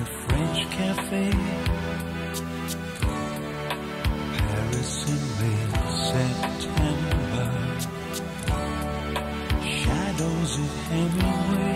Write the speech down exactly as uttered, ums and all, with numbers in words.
in a French cafe. Paris in late September. Shadows of Hemingway.